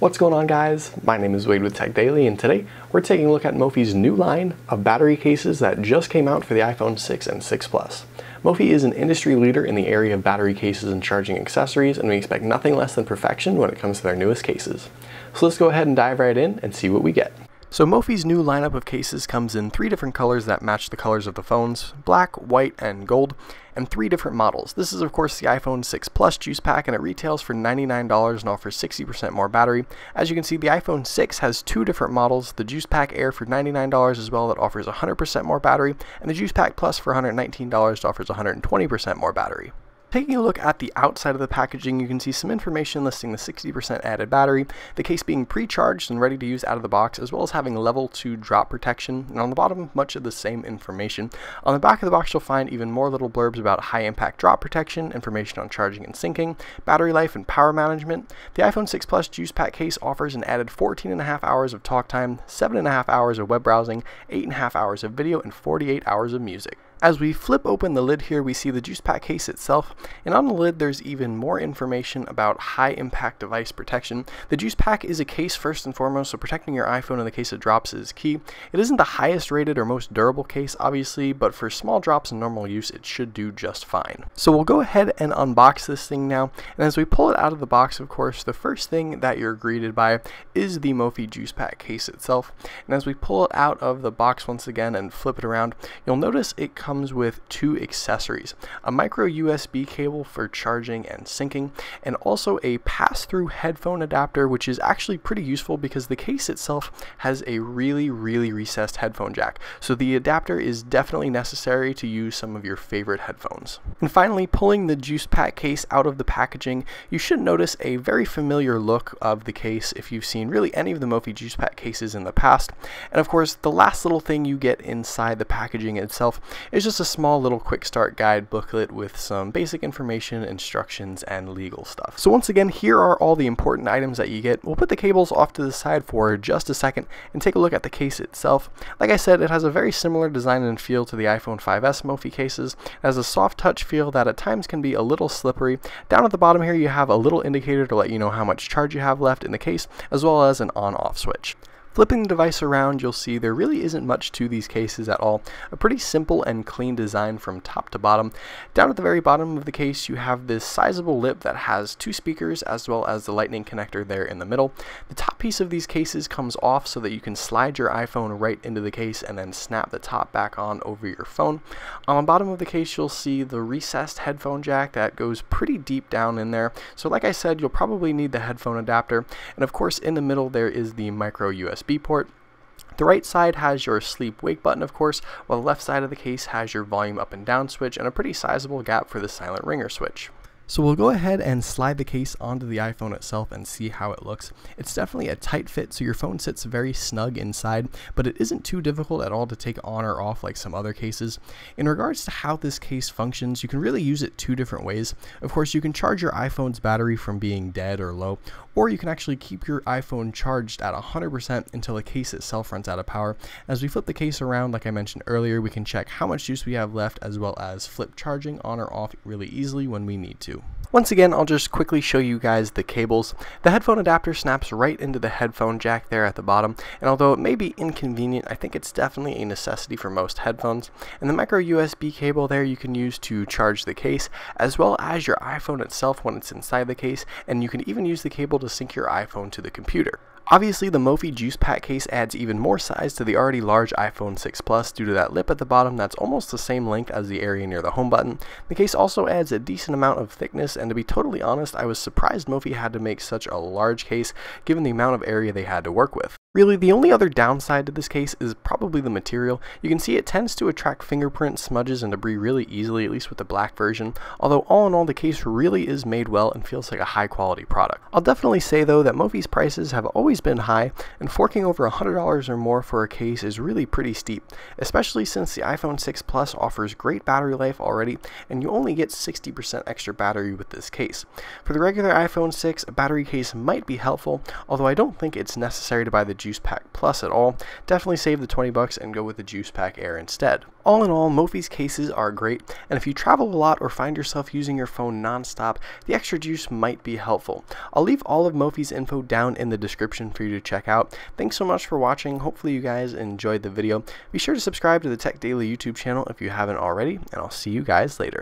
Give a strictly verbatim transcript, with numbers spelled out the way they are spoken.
What's going on, guys? My name is Wade with Tech Daily, and today we're taking a look at Mophie's new line of battery cases that just came out for the iPhone six and six Plus. Mophie is an industry leader in the area of battery cases and charging accessories, and we expect nothing less than perfection when it comes to their newest cases. So let's go ahead and dive right in and see what we get. So Mophie's new lineup of cases comes in three different colors that match the colors of the phones: black, white, and gold, and three different models. This is of course the iPhone six Plus Juice Pack, and it retails for ninety-nine dollars and offers sixty percent more battery. As you can see, the iPhone six has two different models, the Juice Pack Air for ninety-nine dollars as well, that offers one hundred percent more battery, and the Juice Pack Plus for one hundred nineteen dollars that offers one hundred twenty percent more battery. Taking a look at the outside of the packaging, you can see some information listing the sixty percent added battery, the case being pre-charged and ready to use out of the box, as well as having level two drop protection, and on the bottom, much of the same information. On the back of the box, you'll find even more little blurbs about high-impact drop protection, information on charging and syncing, battery life, and power management. The iPhone six Plus Juice Pack case offers an added fourteen and a half hours of talk time, seven and a half hours of web browsing, eight and a half hours of video, and forty-eight hours of music. As we flip open the lid here, we see the Juice Pack case itself, and on the lid there's even more information about high impact device protection. The Juice Pack is a case first and foremost, so protecting your iPhone in the case of drops is key. It isn't the highest rated or most durable case, obviously, but for small drops and normal use, it should do just fine. So we'll go ahead and unbox this thing now, and as we pull it out of the box, of course, the first thing that you're greeted by is the Mophie Juice Pack case itself. And as we pull it out of the box once again and flip it around, you'll notice it comes comes with two accessories: a micro U S B cable for charging and syncing, and also a pass-through headphone adapter, which is actually pretty useful because the case itself has a really, really recessed headphone jack. So the adapter is definitely necessary to use some of your favorite headphones. And finally, pulling the Juice Pack case out of the packaging, you should notice a very familiar look of the case if you've seen really any of the Mophie Juice Pack cases in the past. And of course, the last little thing you get inside the packaging itself is It's just a small little quick start guide booklet with some basic information, instructions, and legal stuff. So once again, here are all the important items that you get. We'll put the cables off to the side for just a second and take a look at the case itself. Like I said, it has a very similar design and feel to the iPhone five S Mophie cases. It has a soft touch feel that at times can be a little slippery. Down at the bottom here, you have a little indicator to let you know how much charge you have left in the case, as well as an on-off switch. Flipping the device around, you'll see there really isn't much to these cases at all. A pretty simple and clean design from top to bottom. Down at the very bottom of the case, you have this sizable lip that has two speakers as well as the lightning connector there in the middle. The top piece of these cases comes off so that you can slide your iPhone right into the case and then snap the top back on over your phone. On the bottom of the case, you'll see the recessed headphone jack that goes pretty deep down in there. So like I said, you'll probably need the headphone adapter. And of course, in the middle there is the micro U S B port. The right side has your sleep wake button, of course, while the left side of the case has your volume up and down switch and a pretty sizable gap for the silent ringer switch. So we'll go ahead and slide the case onto the iPhone itself and see how it looks. It's definitely a tight fit, so your phone sits very snug inside, but it isn't too difficult at all to take on or off like some other cases. In regards to how this case functions, you can really use it two different ways. Of course, you can charge your iPhone's battery from being dead or low, or you can actually keep your iPhone charged at one hundred percent until the case itself runs out of power. As we flip the case around, like I mentioned earlier, we can check how much juice we have left, as well as flip charging on or off really easily when we need to. Once again, I'll just quickly show you guys the cables. The headphone adapter snaps right into the headphone jack there at the bottom, and although it may be inconvenient, I think it's definitely a necessity for most headphones. And the micro U S B cable there you can use to charge the case, as well as your iPhone itself when it's inside the case, and you can even use the cable to sync your iPhone to the computer. Obviously, the Mophie Juice Pack case adds even more size to the already large iPhone six Plus due to that lip at the bottom that's almost the same length as the area near the home button. The case also adds a decent amount of thickness, and to be totally honest, I was surprised Mophie had to make such a large case given the amount of area they had to work with. Really, the only other downside to this case is probably the material. You can see it tends to attract fingerprints, smudges, and debris really easily, at least with the black version, although all in all the case really is made well and feels like a high quality product. I'll definitely say though that Mophie's prices have always been high, and forking over one hundred dollars or more for a case is really pretty steep, especially since the iPhone six Plus offers great battery life already, and you only get sixty percent extra battery with this case. For the regular iPhone six, a battery case might be helpful, although I don't think it's necessary to buy the Juice Pack Plus at all, definitely save the twenty bucks and go with the Juice Pack Air instead. All in all, Mophie's cases are great, and if you travel a lot or find yourself using your phone non-stop, the extra juice might be helpful. I'll leave all of Mophie's info down in the description for you to check out. Thanks so much for watching. Hopefully you guys enjoyed the video. Be sure to subscribe to the Tech Daily YouTube channel if you haven't already, and I'll see you guys later.